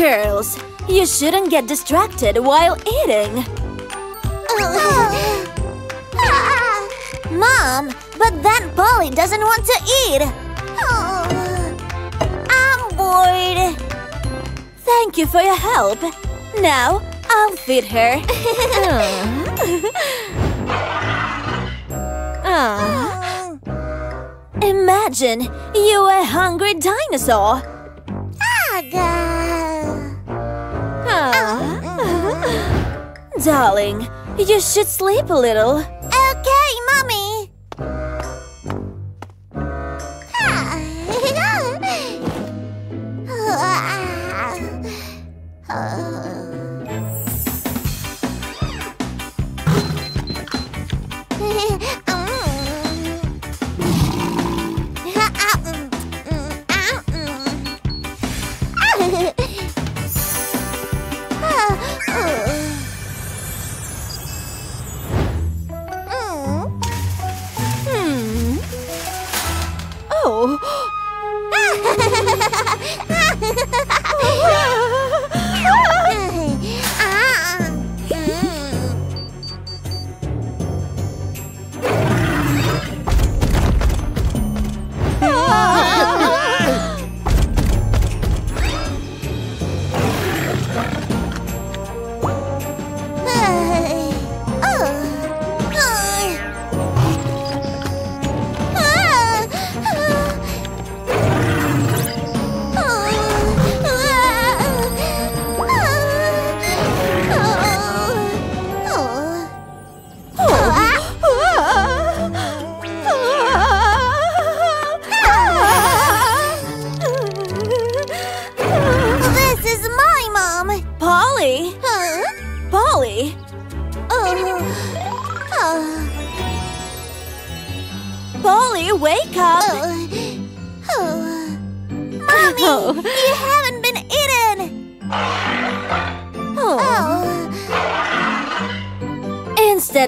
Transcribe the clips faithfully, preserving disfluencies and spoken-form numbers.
Girls, you shouldn't get distracted while eating. Mom, but that Polly doesn't want to eat. I'm bored. Thank you for your help. Now, I'll feed her. uh. Imagine you a hungry dinosaur. Uh. Darling, you should sleep a little. Okay, Mommy.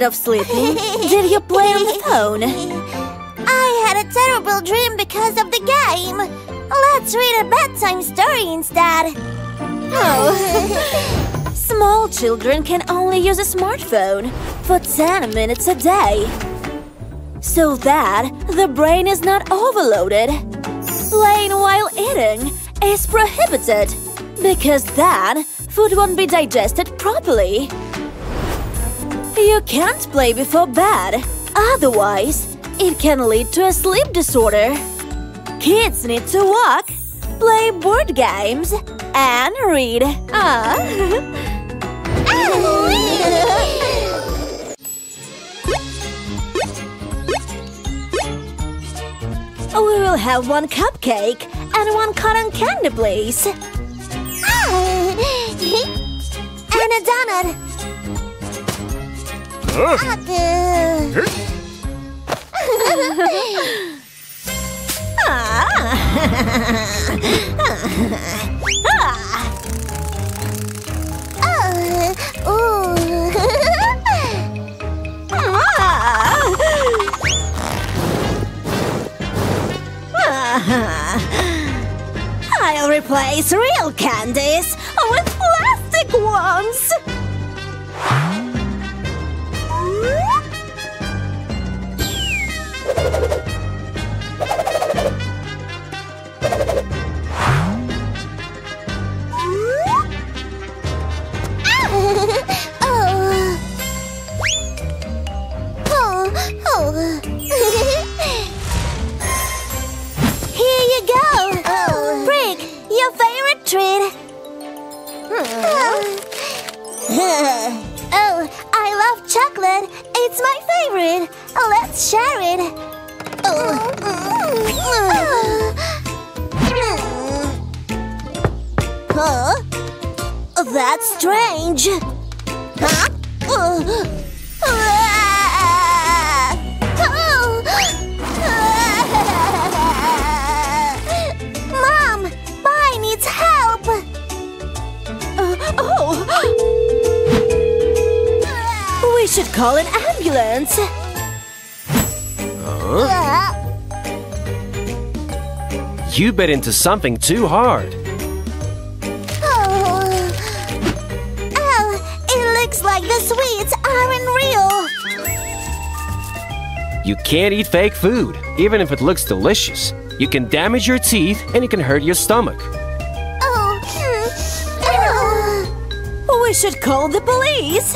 Of sleeping? Did you play on the phone? I had a terrible dream because of the game. Let's read a bedtime story instead. Oh. Small children can only use a smartphone for ten minutes a day, so that the brain is not overloaded. Playing while eating is prohibited, because then food won't be digested properly. You can't play before bed, otherwise it can lead to a sleep disorder. Kids need to walk, play board games, and read. Ah. We will have one cupcake and one cotton candy, please. And a donut. Uh. I'll replace real candies with plastic ones. Call an ambulance. Huh? Yeah. You bit into something too hard. Oh. Looks like the sweets aren't real! You can't eat fake food, even if it looks delicious. You can damage your teeth and it can hurt your stomach. Oh, hmm. Oh. We should call the police!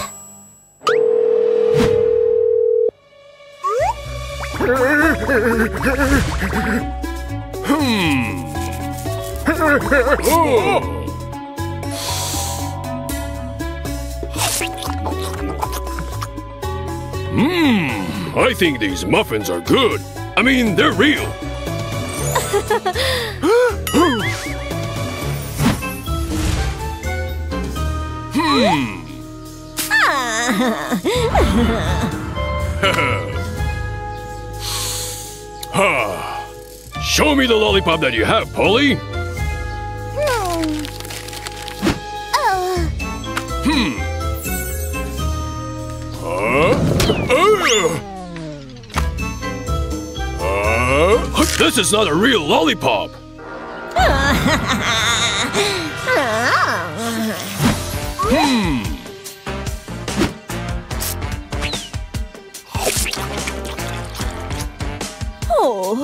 Hmm. Oh. Mmm, I think these muffins are good. I mean, they're real. Hmm. Ah. Show me the lollipop that you have, Polly. No. Oh. Hmm. Huh? Uh, this is not a real lollipop. Hmm. Oh.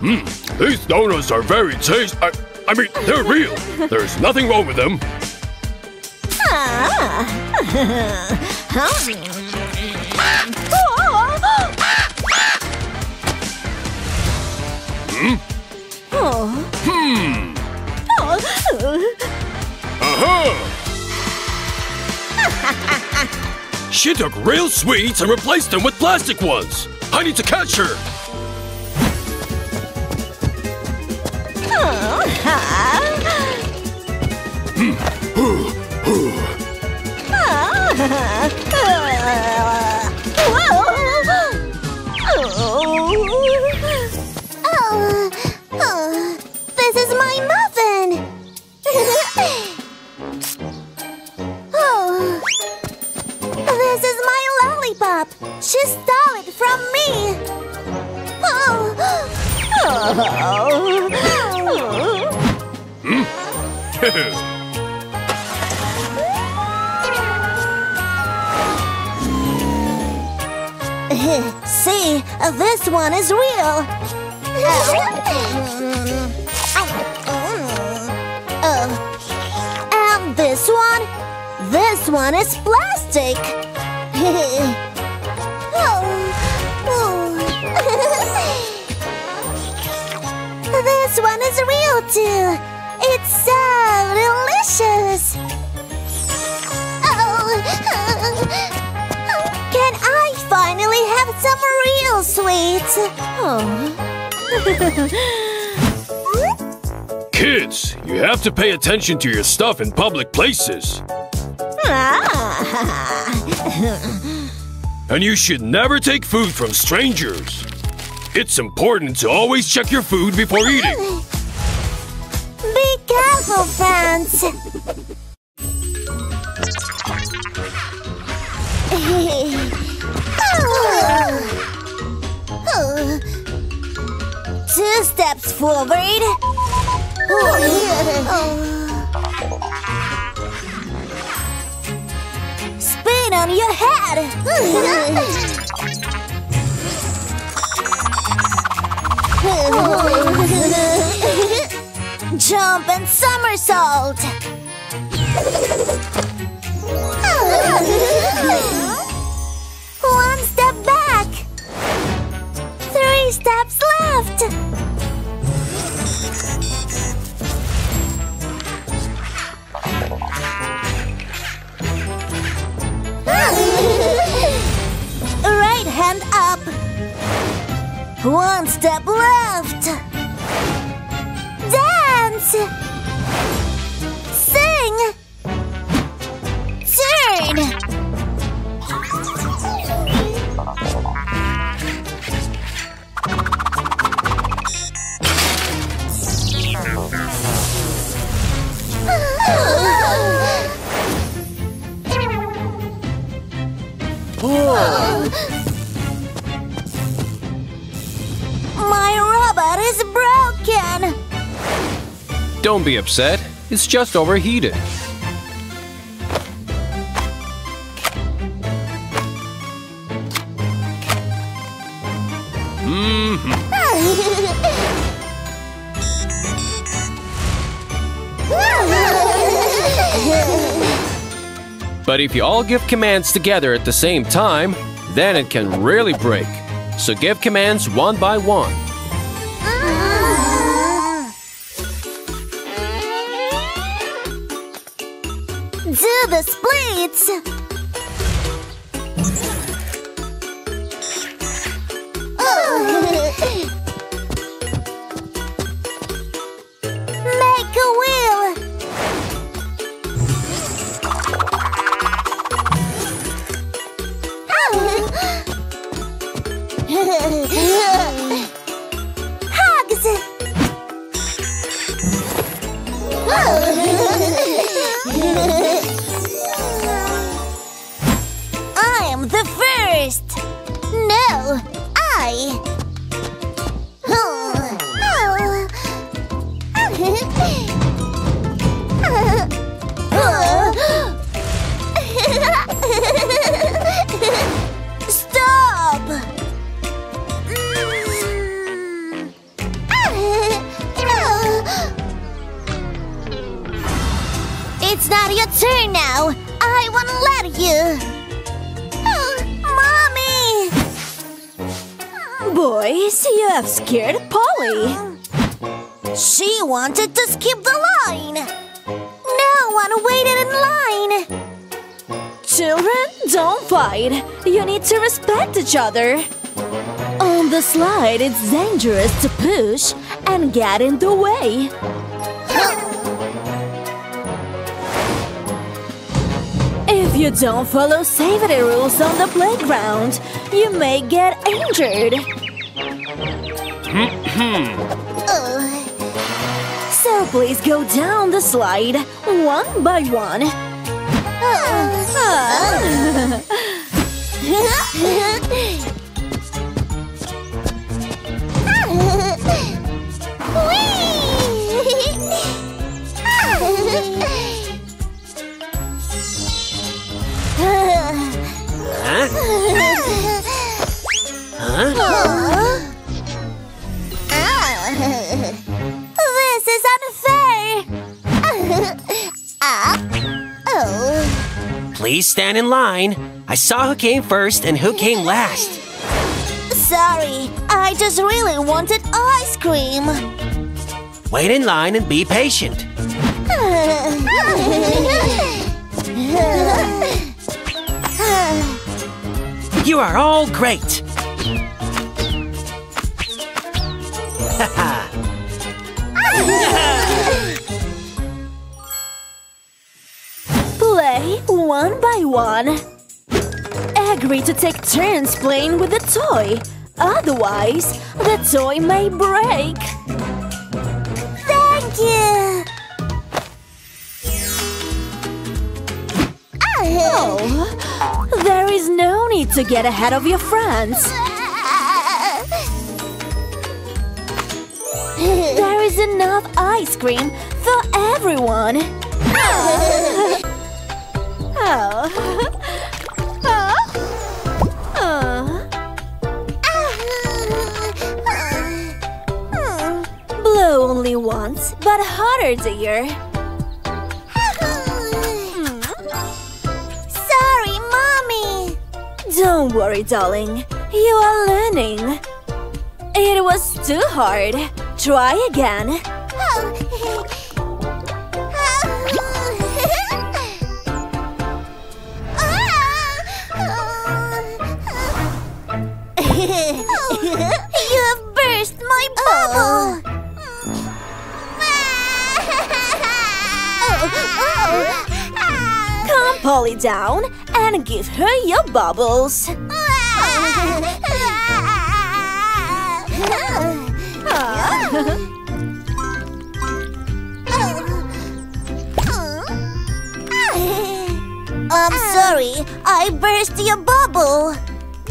Hmm. These donuts are very tasty. I, I mean, they're real. There's nothing wrong with them. Hmm? Oh. Hmm. Aha! She took real sweets and replaced them with plastic ones. I need to catch her. Hmm. Oh, oh, this is my muffin. Oh, this is my lollipop. She stole it from me. Oh, oh, oh. Hmm? See, this one is real. Uh, and this one, this one is plastic. This one is real too. It's so delicious. Oh. Can I finally have some real sweets? Oh. Kids, you have to pay attention to your stuff in public places. And you should never take food from strangers. It's important to always check your food before eating. Be careful, fans. Two steps forward. Spin on your head. Jump and somersault. One step back. Three steps left. Right hand up. One step left. Dance. Sing. Turn. Don't be upset. It's just overheated. But if you all give commands together at the same time, then it can really break. So give commands one by one. Do the splits! Make a wheel! Hugs! I'm the first! No, I! Stop! It's not your turn now! I won't let you! Oh, Mommy! Boys, you have scared Polly! She wanted to skip the line! No one waited in line! Children, don't fight! You need to respect each other! On the slide, it's dangerous to push and get in the way! If you don't follow safety rules on the playground, you may get injured. uh. So please go down the slide, one by one. Uh. Uh. Huh? Huh? This is unfair! Oh. Please stand in line. I saw who came first and who came last. Sorry, I just really wanted ice cream. Wait in line and be patient. You are all great! Play one by one. Agree to take turns playing with the toy. Otherwise, the toy may break. Thank you! Oh! There is no need to get ahead of your friends. There is enough ice cream for everyone. Oh. Oh. Oh. Oh. Blow only once, but harder, dear. Don't worry, darling. You are learning. It was too hard. Try again. You have burst my bubble. Oh. Come, Polly, down and give her your bubbles. I'm sorry, I burst your bubble.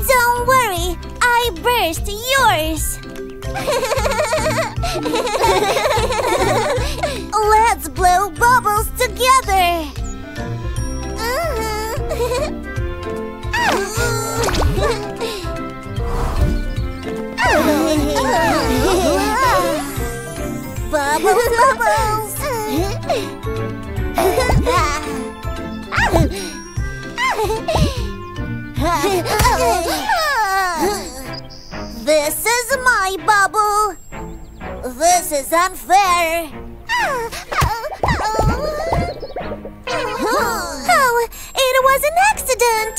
Don't worry, I burst yours. Let's blow bubbles together. Bubbles, bubbles! This is my bubble. This is unfair. Oh, it was an accident.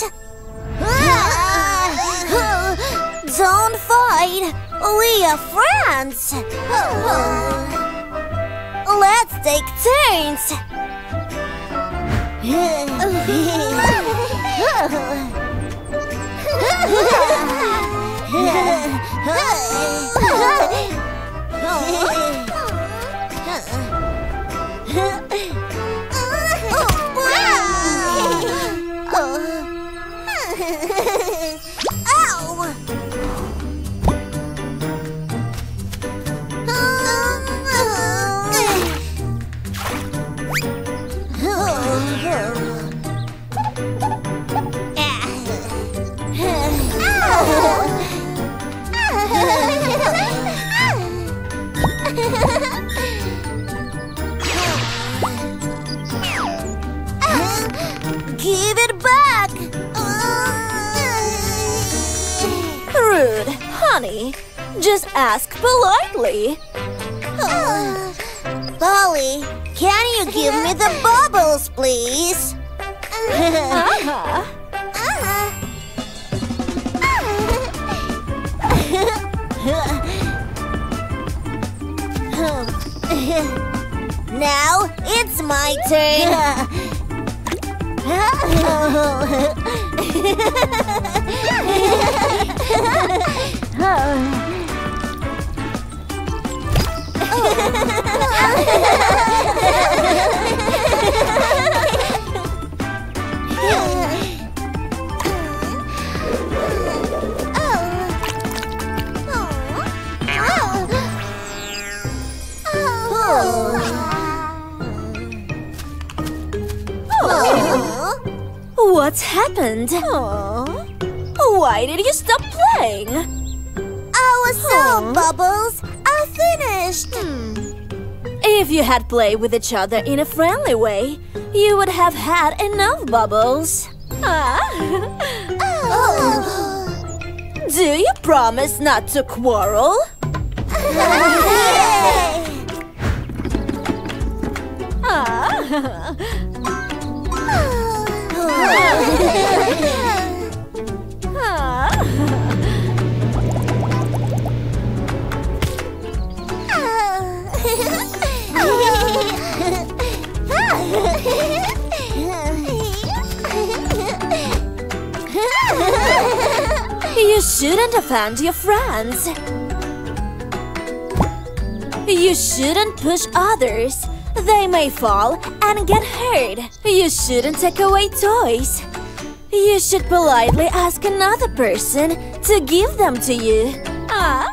Don't fight. We are friends. Let's take turns. Give it back! Rude, honey. Just ask politely. Uh, Polly, can you give me the bubbles, please? Uh-huh. Now it's my turn. What's happened? Aww. Why did you stop playing? Our soap bubbles are finished! Hmm. If you had played with each other in a friendly way, you would have had enough bubbles. Ah. Oh. Do you promise not to quarrel? Ah. You shouldn't offend your friends. You shouldn't push others. They may fall and get hurt. You shouldn't take away toys. You should politely ask another person to give them to you. Ah.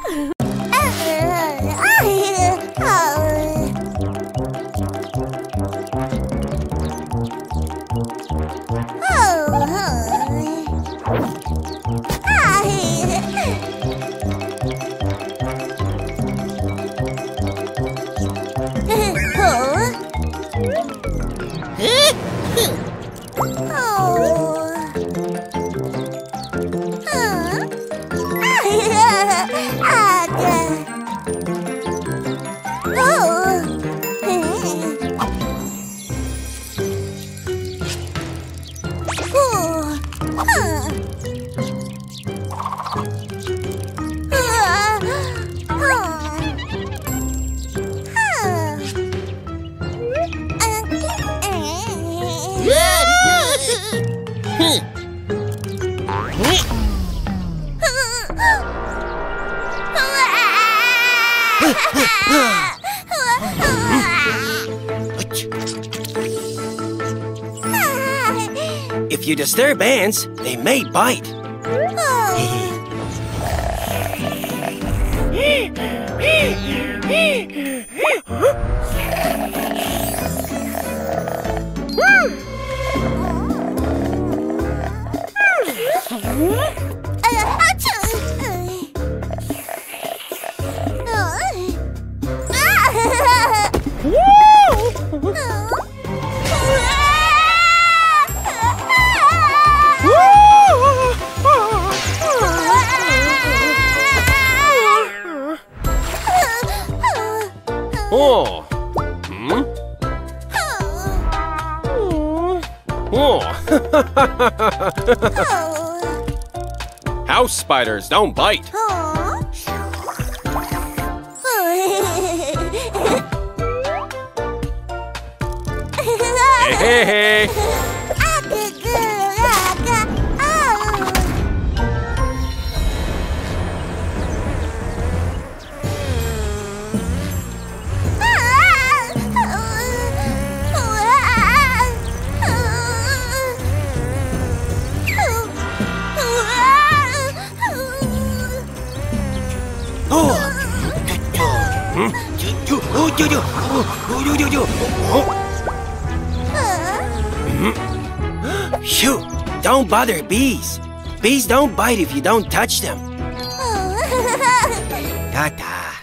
If you disturb ants, they may bite. Oh. House spiders don't bite. Oh. Hey, hey, hey. Shoo! Don't bother bees. Bees don't bite if you don't touch them. Ta-ta.